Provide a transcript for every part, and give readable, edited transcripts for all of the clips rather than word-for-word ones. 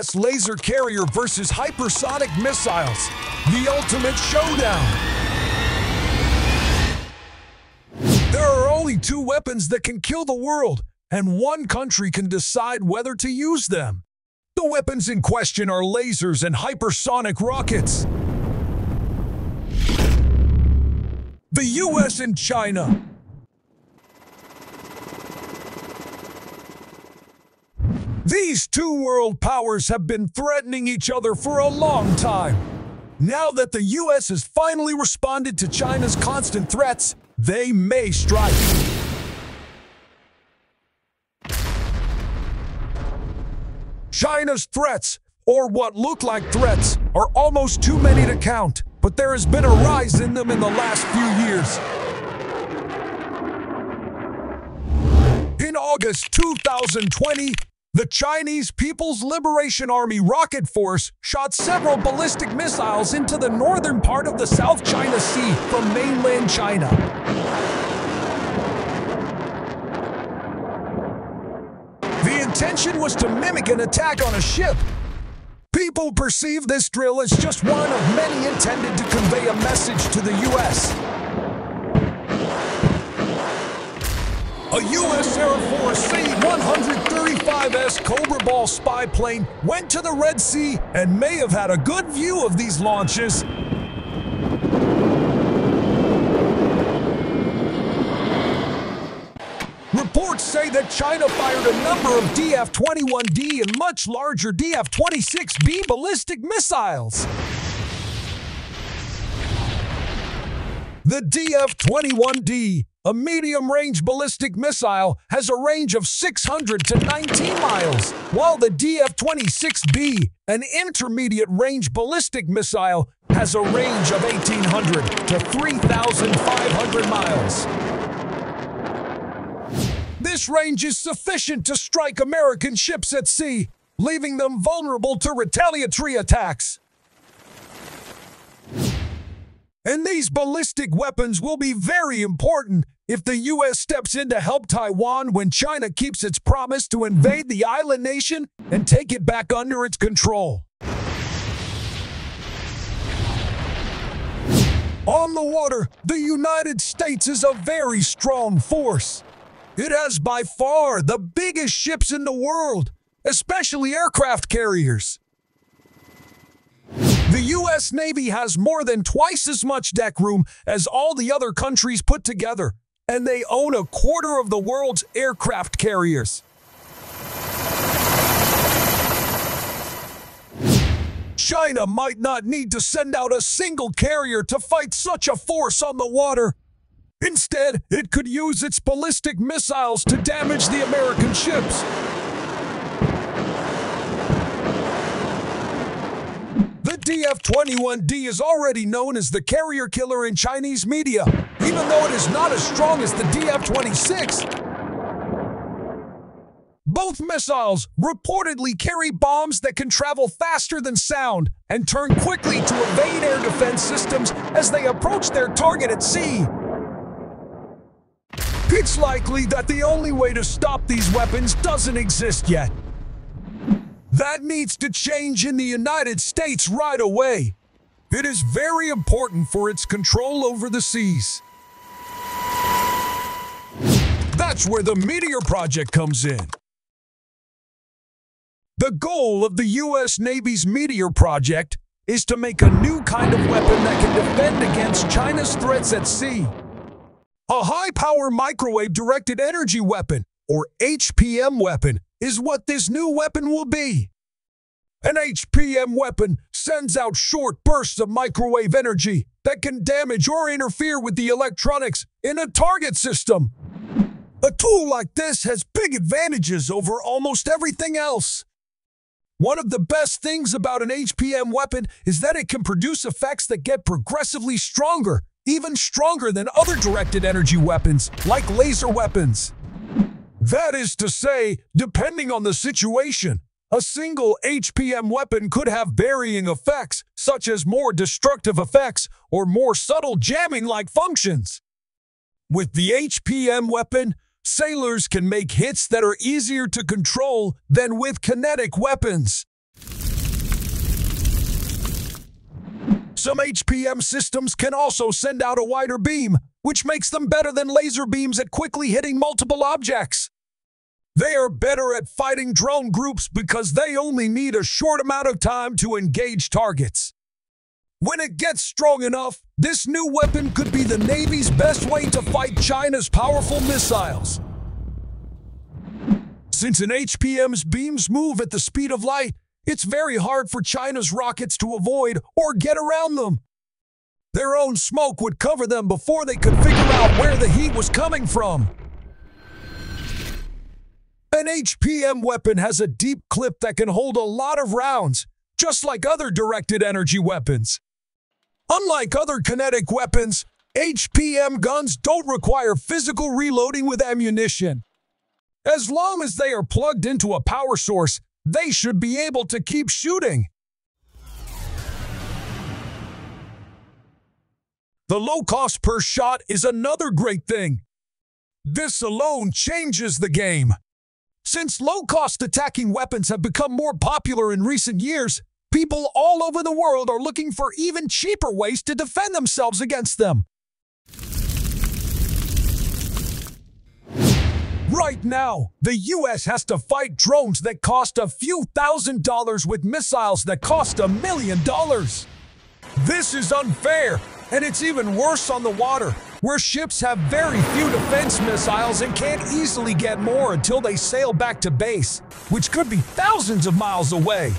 U.S. laser carrier versus hypersonic missiles. The ultimate showdown. There are only two weapons that can kill the world, and one country can decide whether to use them. The weapons in question are lasers and hypersonic rockets. The U.S. and China. These two world powers have been threatening each other for a long time. Now that the U.S. has finally responded to China's constant threats, they may strike. China's threats, or what look like threats, are almost too many to count, but there has been a rise in them in the last few years. In August 2020, the Chinese People's Liberation Army Rocket Force shot several ballistic missiles into the northern part of the South China Sea from mainland China. The intention was to mimic an attack on a ship. People perceive this drill as just one of many intended to convey a message to the U.S. A U.S. Air Force C-135S Cobra Ball spy plane went to the Red Sea and may have had a good view of these launches. Reports say that China fired a number of DF-21D and much larger DF-26B ballistic missiles. The DF-21D, a medium-range ballistic missile, has a range of 600 to 19 miles, while the DF-26B, an intermediate-range ballistic missile, has a range of 1,800 to 3,500 miles. This range is sufficient to strike American ships at sea, leaving them vulnerable to retaliatory attacks. And these ballistic weapons will be very important if the U.S. steps in to help Taiwan when China keeps its promise to invade the island nation and take it back under its control. On the water, the United States is a very strong force. It has by far the biggest ships in the world, especially aircraft carriers. The U.S. Navy has more than twice as much deck room as all the other countries put together, and they own a quarter of the world's aircraft carriers. China might not need to send out a single carrier to fight such a force on the water. Instead, it could use its ballistic missiles to damage the American ships. DF-21D is already known as the carrier killer in Chinese media, even though it is not as strong as the DF-26. Both missiles reportedly carry bombs that can travel faster than sound and turn quickly to evade air defense systems as they approach their target at sea. It's likely that the only way to stop these weapons doesn't exist yet. That needs to change in the United States right away. It is very important for its control over the seas. That's where the Meteor Project comes in. The goal of the U.S. Navy's Meteor Project is to make a new kind of weapon that can defend against China's threats at sea. A high-power microwave-directed energy weapon, or HPM weapon, is what this new weapon will be. An HPM weapon sends out short bursts of microwave energy that can damage or interfere with the electronics in a target system. A tool like this has big advantages over almost everything else. One of the best things about an HPM weapon is that it can produce effects that get progressively stronger, even stronger than other directed energy weapons, like laser weapons. That is to say, depending on the situation, a single HPM weapon could have varying effects, such as more destructive effects or more subtle jamming-like functions. With the HPM weapon, sailors can make hits that are easier to control than with kinetic weapons. Some HPM systems can also send out a wider beam, which makes them better than laser beams at quickly hitting multiple objects. They are better at fighting drone groups because they only need a short amount of time to engage targets. When it gets strong enough, this new weapon could be the Navy's best way to fight China's powerful missiles. Since an HPM's beams move at the speed of light, it's very hard for China's rockets to avoid or get around them. Their own smoke would cover them before they could figure out where the heat was coming from. An HPM weapon has a deep clip that can hold a lot of rounds, just like other directed energy weapons. Unlike other kinetic weapons, HPM guns don't require physical reloading with ammunition. As long as they are plugged into a power source, they should be able to keep shooting. The low cost per shot is another great thing. This alone changes the game. Since low-cost attacking weapons have become more popular in recent years, people all over the world are looking for even cheaper ways to defend themselves against them. Right now, the US has to fight drones that cost a few $1,000s with missiles that cost $1 million. This is unfair, and it's even worse on the water, where ships have very few defense missiles and can't easily get more until they sail back to base, which could be thousands of miles away.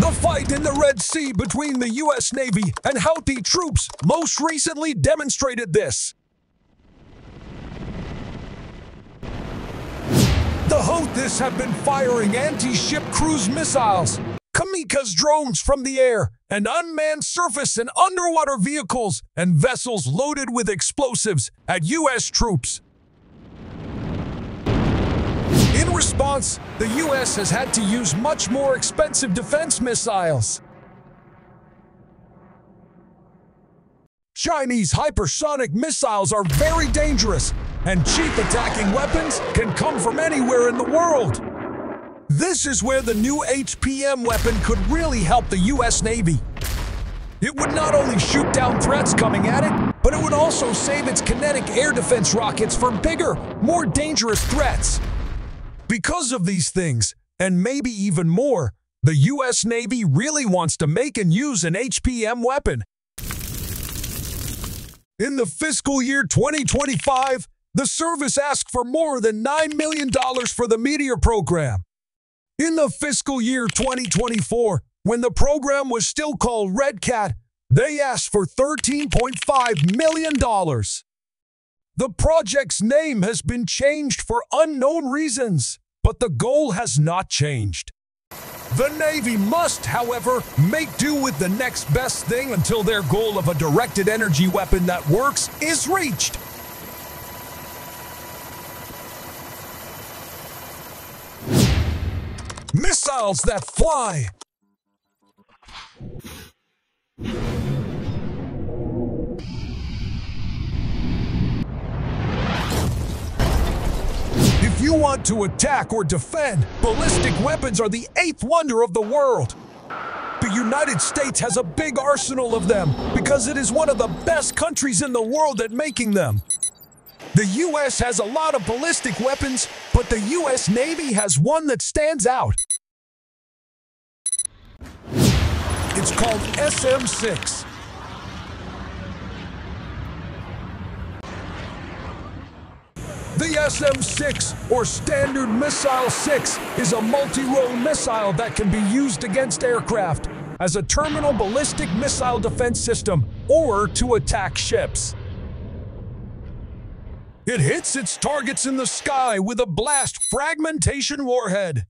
The fight in the Red Sea between the US Navy and Houthi troops most recently demonstrated this. The Houthis have been firing anti-ship cruise missiles, kamikaze drones from the air, and unmanned surface and underwater vehicles and vessels loaded with explosives at U.S. troops. In response, the U.S. has had to use much more expensive defense missiles. Chinese hypersonic missiles are very dangerous, and cheap attacking weapons can come from anywhere in the world. This is where the new HPM weapon could really help the U.S. Navy. It would not only shoot down threats coming at it, but it would also save its kinetic air defense rockets for bigger, more dangerous threats. Because of these things, and maybe even more, the U.S. Navy really wants to make and use an HPM weapon. In the fiscal year 2025, the service asked for more than $9 million for the Meteor program. In the fiscal year 2024, when the program was still called Red Cat, they asked for $13.5 million. The project's name has been changed for unknown reasons, but the goal has not changed. The Navy must, however, make do with the next best thing until their goal of a directed energy weapon that works is reached. Missiles that fly. If you want to attack or defend, ballistic weapons are the eighth wonder of the world. The United States has a big arsenal of them because it is one of the best countries in the world at making them. The U.S. has a lot of ballistic weapons, but the U.S. Navy has one that stands out. It's called SM-6. The SM-6, or Standard Missile 6, is a multi-role missile that can be used against aircraft, as a terminal ballistic missile defense system, or to attack ships. It hits its targets in the sky with a blast fragmentation warhead.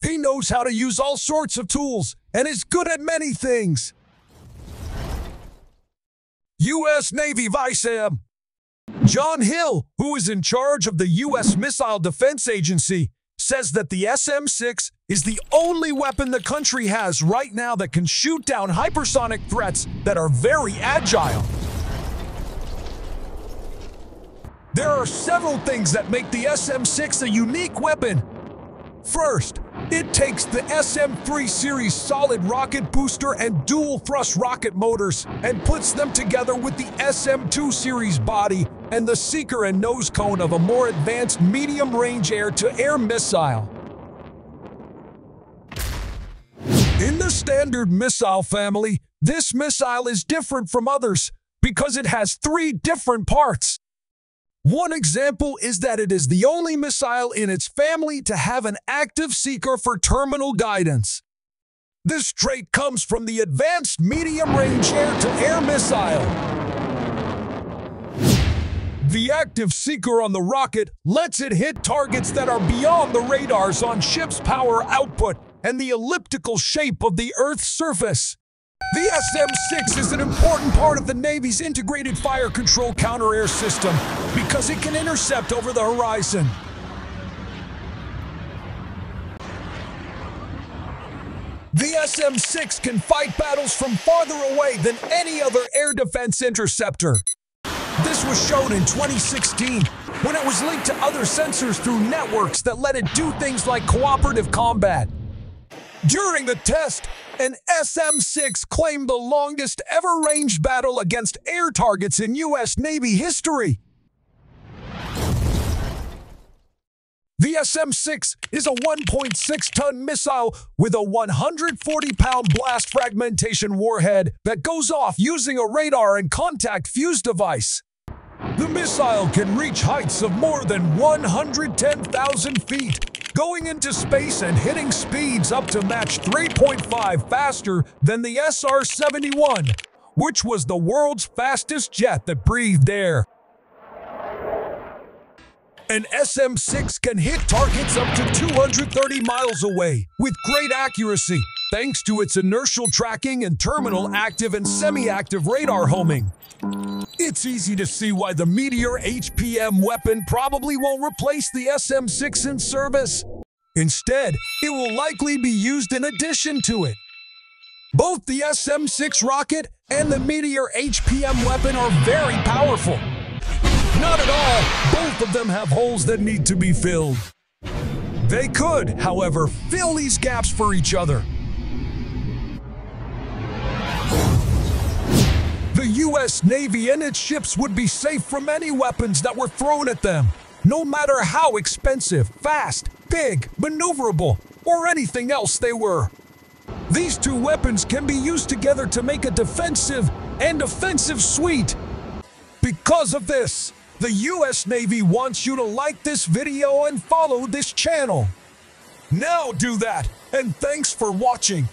He knows how to use all sorts of tools and is good at many things. U.S. Navy Vice Admiral John Hill, who is in charge of the U.S. Missile Defense Agency, says that the SM-6 is the only weapon the country has right now that can shoot down hypersonic threats that are very agile. There are several things that make the SM-6 a unique weapon. First, it takes the SM-3 series solid rocket booster and dual-thrust rocket motors and puts them together with the SM-2 series body and the seeker and nose cone of a more advanced medium-range air-to-air missile. In the Standard Missile family, this missile is different from others because it has three different parts. One example is that it is the only missile in its family to have an active seeker for terminal guidance. This trait comes from the Advanced Medium-Range Air-to-Air Missile. The active seeker on the rocket lets it hit targets that are beyond the radars on ships' power output and the elliptical shape of the Earth's surface. The SM-6 is an important part of the Navy's integrated fire control counter-air system because it can intercept over the horizon. The SM-6 can fight battles from farther away than any other air defense interceptor. This was shown in 2016 when it was linked to other sensors through networks that let it do things like cooperative combat. During the test, an SM-6 claimed the longest ever ranged battle against air targets in U.S. Navy history. The SM-6 is a 1.6-ton missile with a 140-pound blast fragmentation warhead that goes off using a radar and contact fuse device. The missile can reach heights of more than 110,000 feet, going into space and hitting speeds up to Mach 3.5 faster than the SR-71, which was the world's fastest jet that breathed air. An SM-6 can hit targets up to 230 miles away with great accuracy, thanks to its inertial tracking and terminal active and semi-active radar homing. It's easy to see why the Meteor HPM weapon probably won't replace the SM-6 in service. Instead, it will likely be used in addition to it. Both the SM-6 rocket and the Meteor HPM weapon are very powerful. Not at all, both of them have holes that need to be filled. They could, however, fill these gaps for each other. The U.S. Navy and its ships would be safe from any weapons that were thrown at them, no matter how expensive, fast, big, maneuverable, or anything else they were. These two weapons can be used together to make a defensive and offensive suite. Because of this, the U.S. Navy wants you to like this video and follow this channel. Now do that, and thanks for watching.